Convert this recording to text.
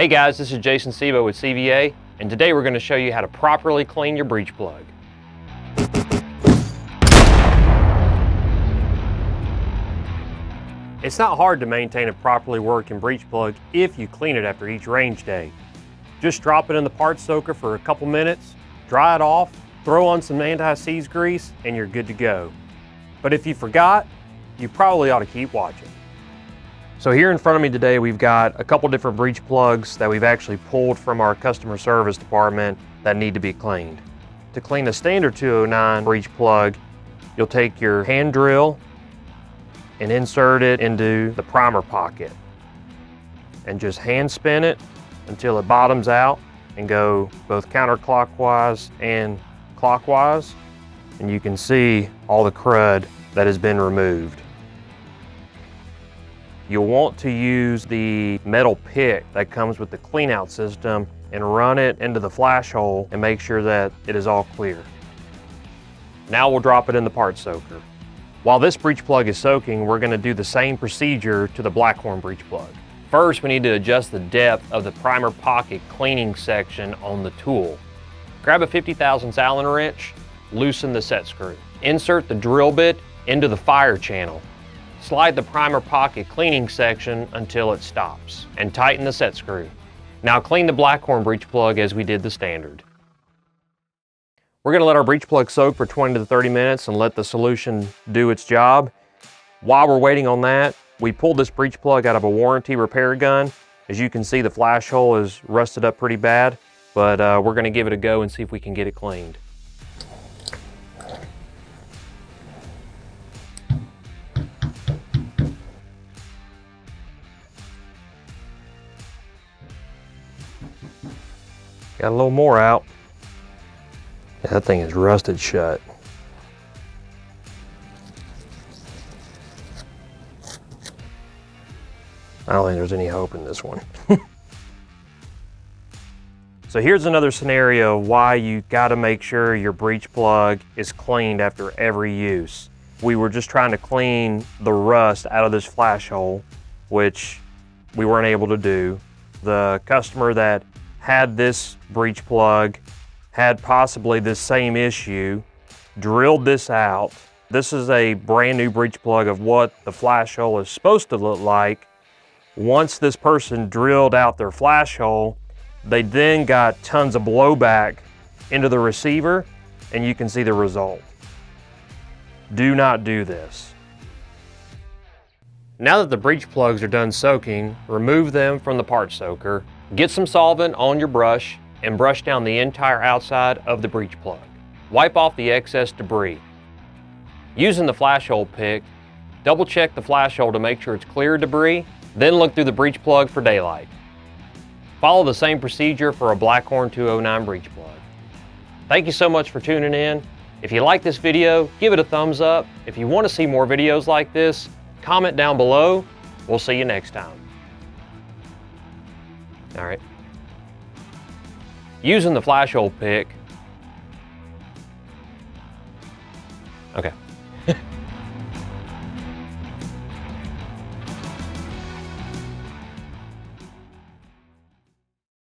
Hey guys, this is Jason Sebo with CVA, and today we're going to show you how to properly clean your breech plug. It's not hard to maintain a properly working breech plug if you clean it after each range day. Just drop it in the parts soaker for a couple minutes, dry it off, throw on some anti-seize grease, and you're good to go. But if you forgot, you probably ought to keep watching. So here in front of me today, we've got a couple different breech plugs that we've actually pulled from our customer service department that need to be cleaned. To clean a standard 209 breech plug, you'll take your hand drill and insert it into the primer pocket and just hand spin it until it bottoms out and go both counterclockwise and clockwise. And you can see all the crud that has been removed. You'll want to use the metal pick that comes with the cleanout system and run it into the flash hole and make sure that it is all clear. Now we'll drop it in the part soaker. While this breech plug is soaking, we're going to do the same procedure to the Blackhorn breech plug. First, we need to adjust the depth of the primer pocket cleaning section on the tool. Grab a 50,000 Allen wrench, loosen the set screw. Insert the drill bit into the fire channel. Slide the primer pocket cleaning section until it stops and tighten the set screw. Now clean the Blackhorn breech plug as we did the standard. We're going to let our breech plug soak for 20 to 30 minutes and let the solution do its job. While we're waiting on that, we pulled this breech plug out of a warranty repair gun. As you can see, the flash hole is rusted up pretty bad, but we're going to give it a go and see if we can get it cleaned. Got a little more out. Yeah, that thing is rusted shut. I don't think there's any hope in this one. So here's another scenario why you gotta make sure your breech plug is cleaned after every use. We were just trying to clean the rust out of this flash hole, which we weren't able to do. The customer that had this breech plug, had possibly this same issue, drilled this out. This is a brand new breech plug of what the flash hole is supposed to look like. Once this person drilled out their flash hole, they then got tons of blowback into the receiver, and you can see the result. Do not do this. Now that the breech plugs are done soaking, remove them from the part soaker. Get some solvent on your brush and brush down the entire outside of the breech plug. Wipe off the excess debris. Using the flash hole pick, double check the flash hole to make sure it's clear of debris, then look through the breech plug for daylight. Follow the same procedure for a Blackhorn 209 breech plug. Thank you so much for tuning in. If you like this video, give it a thumbs up. If you want to see more videos like this, comment down below. We'll see you next time. All right. Using the flash hole pick. Okay.